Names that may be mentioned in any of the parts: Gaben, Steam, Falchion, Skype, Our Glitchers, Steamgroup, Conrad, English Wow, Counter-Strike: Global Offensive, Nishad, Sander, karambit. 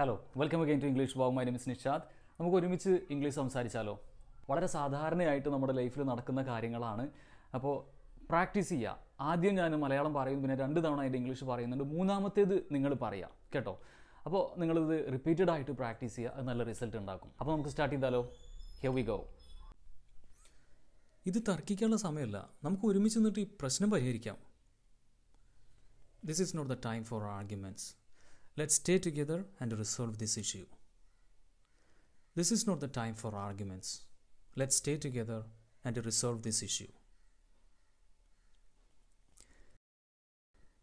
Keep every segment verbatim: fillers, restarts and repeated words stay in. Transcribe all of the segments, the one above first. Hello, welcome again to English Wow. My name is Nishad. We will talk about English. We will talk about life. So, practice. First, I will talk about English. So, repeated practice. So, start. Here we go. This is not the time for arguments. Let's stay together and resolve this issue. This is not the time for arguments. Let's stay together and resolve this issue.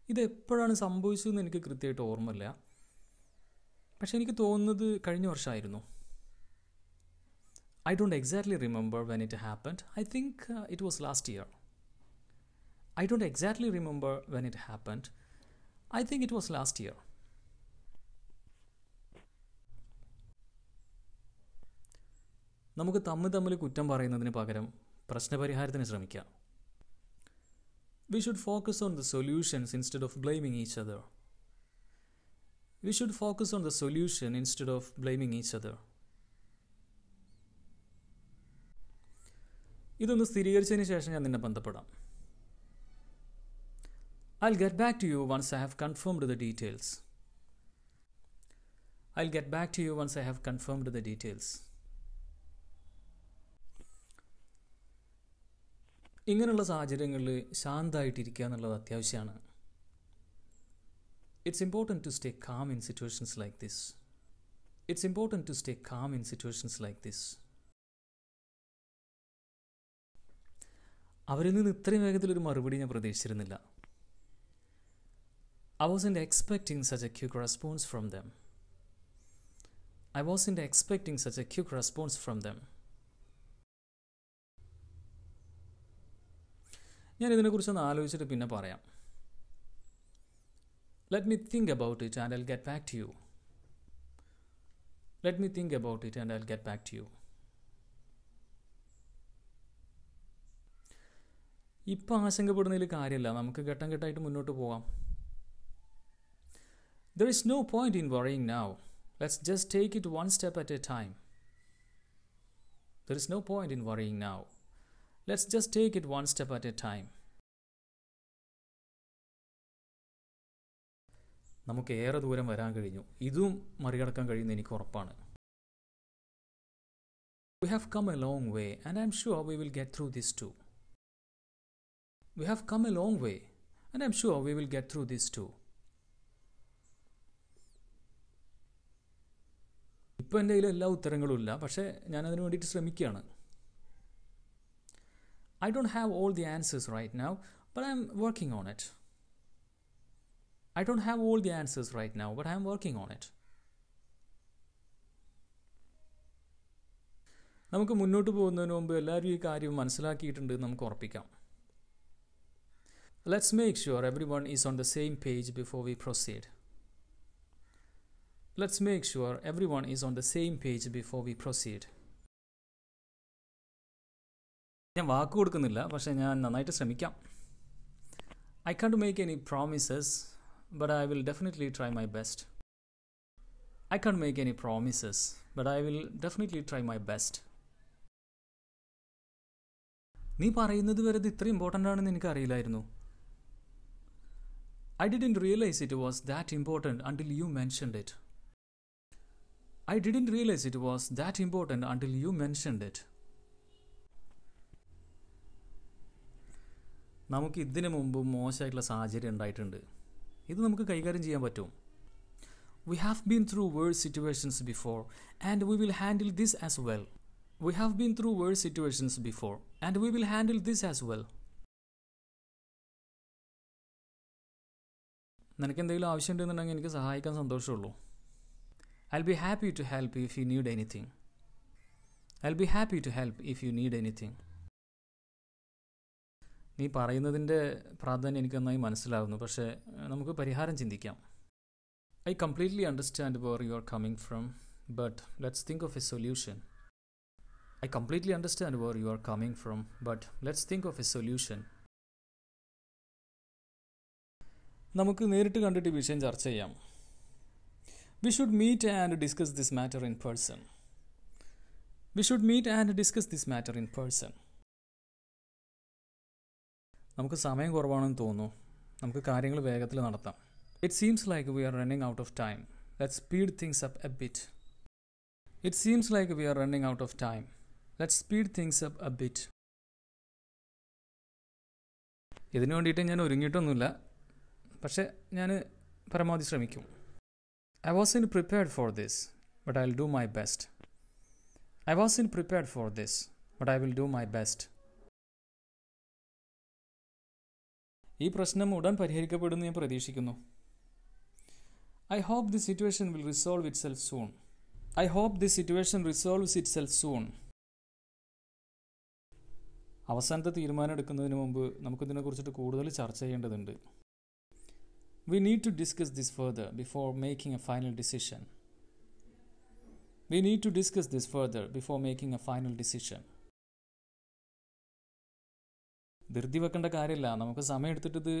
This is the I don't exactly remember when it happened. I think uh, it was last year. I don't exactly remember when it happened. I think it was last year. നമുക്ക് തമ്മിൽ തമ്മിൽ കുറ്റം പറയുന്നതിന് പകരം പ്രശ്നപരിഹാരത്തിന് ശ്രമിക്കാം. We should focus on the solutions instead of blaming each other. We should focus on the solution instead of blaming each other. ഇതൊന്ന് സ്ഥിരീകരിച്ചതിന് ശേഷം ഞാൻ നിന്നെ ബന്ധപ്പെടാം. I'll get back to you once I have confirmed the details. I'll get back to you once I have confirmed the details. ഇങ്ങനെയുള്ള സാഹചര്യങ്ങളിൽ ശാന്തമായിട്ടിരിക്കുക എന്നുള്ളത് അത്യാവശ്യമാണ്. It's important to stay calm in situations like this. It's important to stay calm in situations like this. അവരിൽ നിന്ന് ഇത്രയും വേഗത്തിൽ ഒരു മറുപടി ഞാൻ പ്രതീക്ഷിച്ചിരുന്നില്ല. I wasn't expecting such a quick response from them. I wasn't expecting such a quick response from them. ഞാൻ ഇതിനെക്കുറിച്ചൊന്ന് ആലോചിച്ചിട്ട് പിന്നെ പറയാം. Let me think about it and I'll get back to you. Let me think about it and I'll get back to you. ഇപ്പം ആശങ്കപ്പെടുന്നതിൽ കാര്യമില്ല. നമുക്ക് ഘട്ടം ഘട്ടമായിട്ട് മുന്നോട്ട് പോകാം. There is no point in worrying now. Let's just take it one step at a time. There is no point in worrying now. Let's just take it one step at a time. നമുക്ക് ഏറെ ദൂരം വരാൻ കഴിഞ്ഞു. ഇതും മറികടക്കാൻ കഴിയുന്ന എനിക്ക് ഉറപ്പാണ്. We have come a long way and I'm sure we will get through this too. We have come a long way and I'm sure we will get through this too. ഇപ്പോൾ എൻ്റെ കയ്യിൽ എല്ലാ ഉത്തരങ്ങളും ഇല്ല, പക്ഷേ ഞാൻ അതിനു വേണ്ടിയിട്ട് ശ്രമിക്കുകയാണ്. I don't have all the answers right now, but I'm working on it. I don't have all the answers right now, but I'm working on it. നമുക്ക് മുന്നോട്ട് പോകുന്നതിന് മുമ്പ് എല്ലാവരും ഈ കാര്യം മനസ്സിലാക്കിയിട്ടുണ്ട് എന്ന് നമുക്ക് ഉറപ്പിക്കാം. Let's make sure everyone is on the same page before we proceed. Let's make sure everyone is on the same page before we proceed. ഞാൻ വാക്ക് കൊടുക്കുന്നില്ല, പക്ഷേ ഞാൻ നന്നായിട്ട് ശ്രമിക്കാം. I can't make any promises, but I will definitely try my best. I can't make any promises, but I will definitely try my best. നീ പറയുന്നത് വരെ ഇത് ഇത്ര ഇമ്പോർട്ടൻ്റ് ആണെന്ന് എനിക്ക് അറിയില്ലായിരുന്നു. I didn't realize it was that important until you mentioned it. I didn't realize it was that important until you mentioned it. നമുക്ക് ഇതിനു മുമ്പ് മോശമായിട്ടുള്ള സാഹചര്യം ഉണ്ടായിട്ടുണ്ട്. ഇത് നമുക്ക് കൈകാര്യം ചെയ്യാൻ പറ്റും. We have been through worse situations before and we will handle this as well. We have been through worse situations before and we will handle this as well. നിനക്ക് എന്തെങ്കിലും ആവശ്യമുണ്ടെന്നുണ്ടെങ്കിൽ എനിക്ക് സഹായിക്കാൻ സന്തോഷമുള്ളൂ. I'll be happy to help if you need anything. I'll be happy to help if you need anything. നീ പറയുന്നതിൻ്റെ പ്രാധാന്യം എനിക്ക് നന്നായി മനസ്സിലാവുന്നു, പക്ഷേ നമുക്ക് പരിഹാരം ചിന്തിക്കാം. I completely understand where you are coming from but let's think of a solution. I completely understand where you are coming from but let's think of a solution. നമുക്ക് നേരിട്ട് കണ്ടിട്ട് വിഷയം ചർച്ച ചെയ്യാം. We should meet and discuss this matter in person. We should meet and discuss this matter in person. നമുക്ക് സമയം കുറവാണെന്ന് തോന്നുന്നു. നമുക്ക് കാര്യങ്ങൾ വേഗത്തിൽ നടത്താം. It seems like we are running out of time. Let's speed things up a bit. It seems like we are running out of time. Let's speed things up a bit. ഇതിനു വേണ്ടിയിട്ട് ഞാൻ ഒരുങ്ങിയിട്ടൊന്നുമില്ല. പക്ഷേ ഞാൻ പരമാവധി ശ്രമിക്കും. I wasn't prepared for this, but I'll do my best. I wasn't prepared for this, but I will do my best. ഈ പ്രശ്നം ഉടൻ പരിഹരിക്കപ്പെടുമെന്ന് ഞാൻ പ്രതീക്ഷിക്കുന്നു. I hope this situation will resolve itself soon. I hope this situation resolves itself soon. അവസാനത്തെ തീരുമാനം എടുക്കുന്നതിന് മുമ്പ് നമുക്കിതിനെക്കുറിച്ചിട്ട് കൂടുതൽ ചർച്ച ചെയ്യേണ്ടതുണ്ട്. We need to discuss this further before making a final decision. We need to discuss this further before making a final decision. ധൃതി വെക്കേണ്ട കാര്യമില്ല. നമുക്ക് സമയം എടുത്തിട്ടത്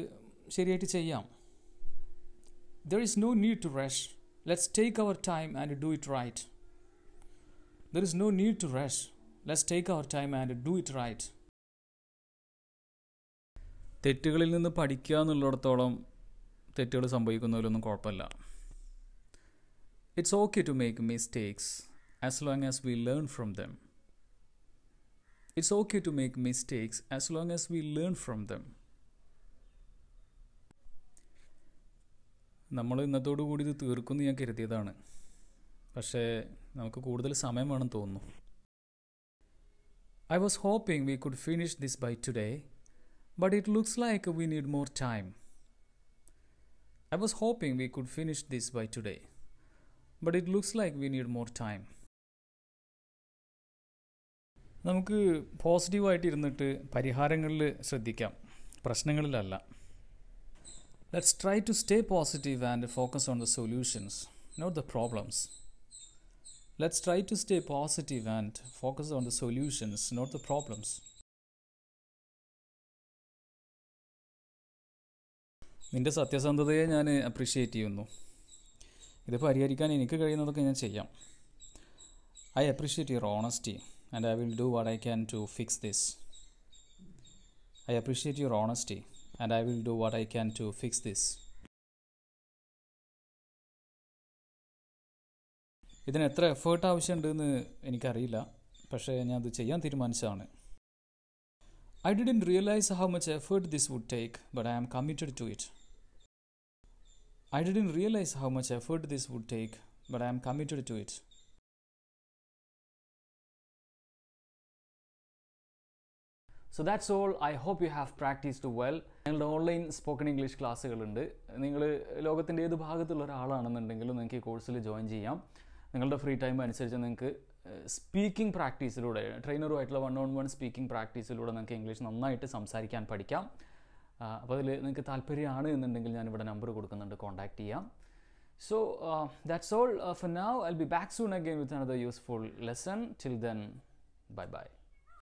ശരിയായിട്ട് ചെയ്യാം. There is no need to rush. Let's take our time and do it right. There is no need to rush. Let's take our time and do it right. തെറ്റുകളിൽ നിന്ന് പഠിക്കുക എന്നുള്ളിടത്തോളം തെറ്റുകൾ സംഭവിക്കുന്നതിലൊന്നും കുഴപ്പമില്ല. It's okay to make mistakes as long as we learn from them. It's okay to make mistakes as long as we learn from them. നമ്മൾ ഇന്നത്തോടു കൂടി ഇത് തീർക്കുമെന്ന് ഞാൻ കരുതിയതാണ്. പക്ഷേ നമുക്ക് കൂടുതൽ സമയം വേണം തോന്നുന്നു. I was hoping we could finish this by today, but it looks like we need more time. I was hoping we could finish this by today, but it looks like we need more time. നമുക്ക് പോസിറ്റീവായിട്ട് ഇരുന്നിട്ട് പരിഹാരങ്ങളിൽ ശ്രദ്ധിക്കാം, പ്രശ്നങ്ങളിലല്ല. Let's try to stay positive and focus on the solutions, not the problems. Let's try to stay positive and focus on the solutions, not the problems. നിന്റെ സത്യസന്ധതയെ ഞാൻ appreciate ചെയ്യുന്നു. ഇത് പരിഹരിക്കാൻ എനിക്ക് കഴിയുന്നതൊക്കെ ഞാൻ ചെയ്യാം. I appreciate your honesty. And I will do what I can to fix this. I appreciate your honesty, and I will do what I can to fix this. ഇതിന് എത്ര എഫേർട്ട് ആവശ്യമുണ്ടെന്ന് എനിക്കറിയില്ല. പക്ഷേ ഞാൻ അത് ചെയ്യാൻ തീരുമാനിച്ചതാണ്. I didn't realize how much effort this would take, but I am committed to it. I didn't realize how much effort this would take, but I am committed to it. So that's all. I hope you have practiced well. ഞങ്ങളുടെ online spoken English ക്ലാസ്സുകളുണ്ട്. നിങ്ങൾ ലോകത്തിൻ്റെ ഏത് ഭാഗത്തുള്ള ഒരാളാണെന്നുണ്ടെങ്കിലും നിങ്ങൾക്ക് ഈ കോഴ്സിൽ join ചെയ്യാം. നിങ്ങളുടെ ഫ്രീ ടൈം അനുസരിച്ച് നിങ്ങൾക്ക് സ്പീക്കിംഗ് പ്രാക്ടീസിലൂടെ, ട്രെയിനറുമായിട്ടുള്ള വൺ ഓൺ വൺ സ്പീക്കിംഗ് പ്രാക്ടീസിലൂടെ നിങ്ങൾക്ക് ഇംഗ്ലീഷ് നന്നായിട്ട് സംസാരിക്കാൻ പഠിക്കാം. അപ്പോൾ അതിൽ നിങ്ങൾക്ക് താല്പര്യമാണ് എന്നുണ്ടെങ്കിൽ ഞാനിവിടെ നമ്പർ കൊടുക്കുന്നുണ്ട്, കോൺടാക്റ്റ് ചെയ്യാം. So uh, that's all uh, for now. I'll be back soon again with another useful lesson. Till then, bye bye.